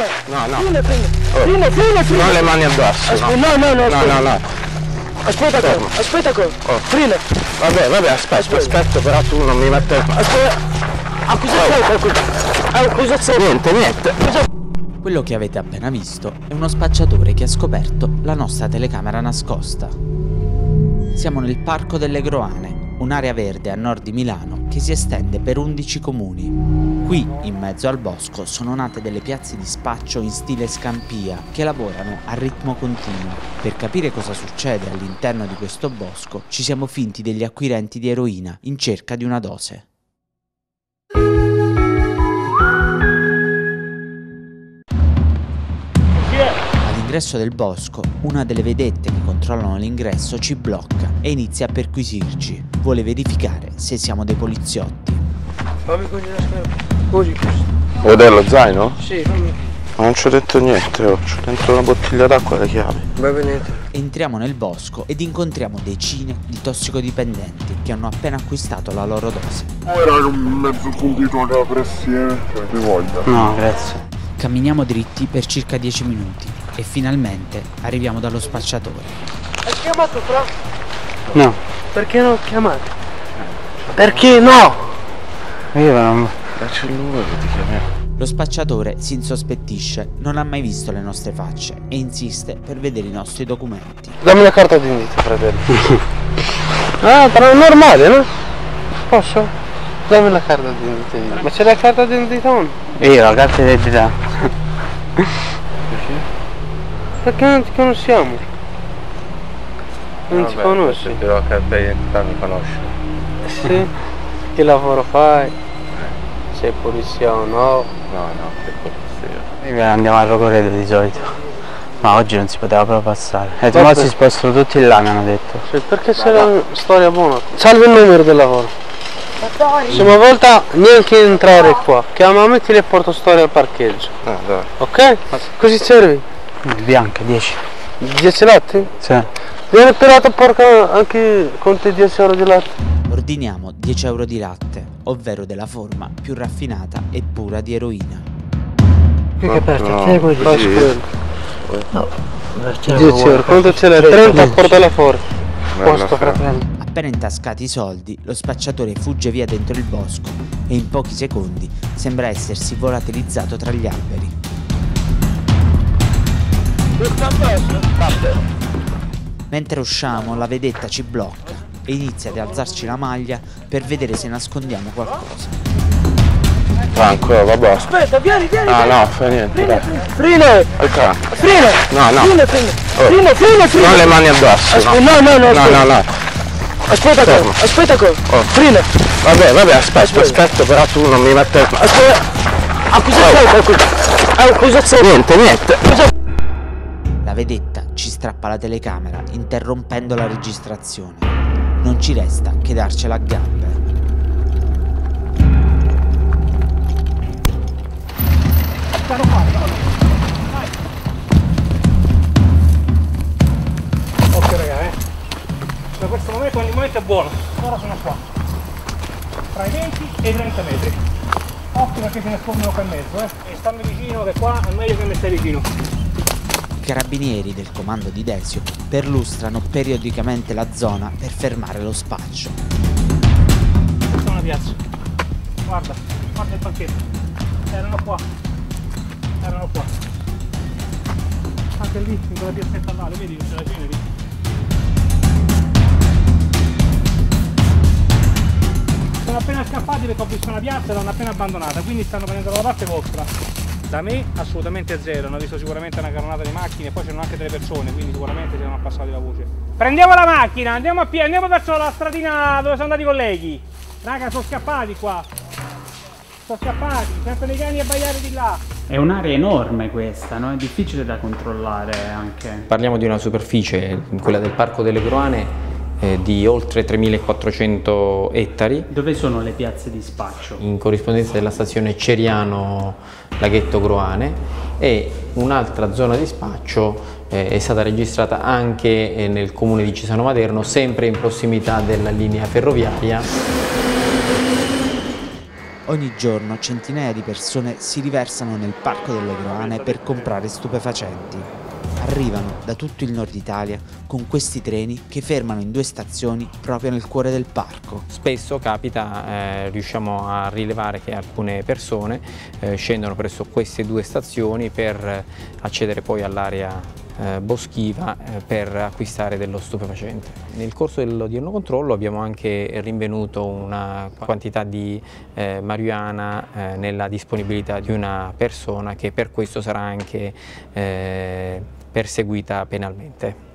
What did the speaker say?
Frena. Non le mani addosso. No. Aspetta. Frena. Vabbè, aspetta, però tu non mi metti. Aspetta. Niente. Quello che avete appena visto è uno spacciatore che ha scoperto la nostra telecamera nascosta. Siamo nel Parco delle Groane, un'area verde a nord di Milano che si estende per 11 comuni. Qui, in mezzo al bosco, sono nate delle piazze di spaccio in stile Scampia che lavorano a ritmo continuo. Per capire cosa succede all'interno di questo bosco, ci siamo finti degli acquirenti di eroina in cerca di una dose. All'ingresso del bosco, una delle vedette che controllano l'ingresso ci blocca e inizia a perquisirci. Vuole verificare se siamo dei poliziotti. Fammi così la scarpa. Così. Vuoi dare lo zaino? Sì, fammi. Ma non ci ho detto niente, c'ho dentro una bottiglia d'acqua e le chiavi. Beh, venite. Entriamo nel bosco ed incontriamo decine di tossicodipendenti che hanno appena acquistato la loro dose. Era un mezzo condito da pressione. Ti voglio. No, grazie. Camminiamo dritti per circa 10 minuti e finalmente arriviamo dallo spacciatore. Hai chiamato fra? No. Perché non ho chiamato? Perché no? Io non faccio il numero che ti chiamavo. Lo spacciatore si insospettisce, non ha mai visto le nostre facce e insiste per vedere i nostri documenti. Dammi la carta d'identità, fratello. Però è normale, no? Posso? Dammi la carta d'identità. Ma c'è la carta d'identità? Io la carta d'identità. Perché non ti conosciamo? Non ti conosci? Se però che identità mi conosci. Sì? Che lavoro fai? Sei polizia o no? No, sei polizia. Andiamo al Rocoredo di solito. Ma oggi non si poteva proprio passare. E domani si spostano tutti là, mi hanno detto. Sì, perché c'è una storia buona. Salve il numero del lavoro. Prossima volta neanche entrare qua. Chiamami e porto storia al parcheggio. Dai. Ok? Così servi? Bianca, 10. 10 latte? Sì. Viene per latte porca anche con te 10 euro di latte. Ordiniamo 10 euro di latte, ovvero della forma più raffinata e pura di eroina. Qui che aperta, che è quello? No, 10 euro, quanto ce l'hai? 30, portala fuori. Posto, fratello. Appena intascati i soldi, lo spacciatore fugge via dentro il bosco e in pochi secondi sembra essersi volatilizzato tra gli alberi. Mentre usciamo, la vedetta ci blocca e inizia ad alzarci la maglia per vedere se nascondiamo qualcosa. Tranquillo, vabbè. Aspetta, vieni. No, fa niente. Frena! Frena! Non le mani addosso. No. Aspetta. Frena. Vabbè, aspetta, però tu non mi metti. Aspetta. Accusazione. Niente. La vedetta ci strappa la telecamera, interrompendo la registrazione. Non ci resta che darcela a gambe. Ok raga, da questo momento ogni momento è buono. Ora sono qua, tra i 20 e i 30 metri. Occhio perché se ne sfondano qua in mezzo, e stammi vicino che qua è meglio che mi stai vicino. I carabinieri del comando di Desio perlustrano periodicamente la zona per fermare lo spaccio. Questa è una piazza. Guarda il palchetto. Erano qua. Anche lì, in quella piazzetta là, vedi che c'è la cenere. Sono appena scappati perché ho visto una piazza e l'hanno appena abbandonata, quindi stanno prendendo la parte vostra. Da me assolutamente zero, hanno visto sicuramente una carronata di macchine, poi c'erano anche delle persone, quindi sicuramente si erano passati la voce. Prendiamo la macchina, andiamo verso la stradina dove sono andati i colleghi. Raga, sono scappati qua. Sento dei cani abbaiare di là. È un'area enorme questa, no? È difficile da controllare anche. Parliamo di una superficie, quella del Parco delle Groane, di oltre 3.400 ettari. Dove sono le piazze di spaccio? In corrispondenza della stazione Ceriano Laghetto Groane, e un'altra zona di spaccio è stata registrata anche nel comune di Cisano Maderno, sempre in prossimità della linea ferroviaria. Ogni giorno centinaia di persone si riversano nel Parco delle Groane per comprare stupefacenti. Arrivano da tutto il nord Italia con questi treni che fermano in 2 stazioni proprio nel cuore del parco. Spesso capita, riusciamo a rilevare che alcune persone scendono presso queste 2 stazioni per accedere poi all'area boschiva per acquistare dello stupefacente. Nel corso dell'odierno controllo abbiamo anche rinvenuto una quantità di marijuana nella disponibilità di una persona che per questo sarà anche perseguita penalmente.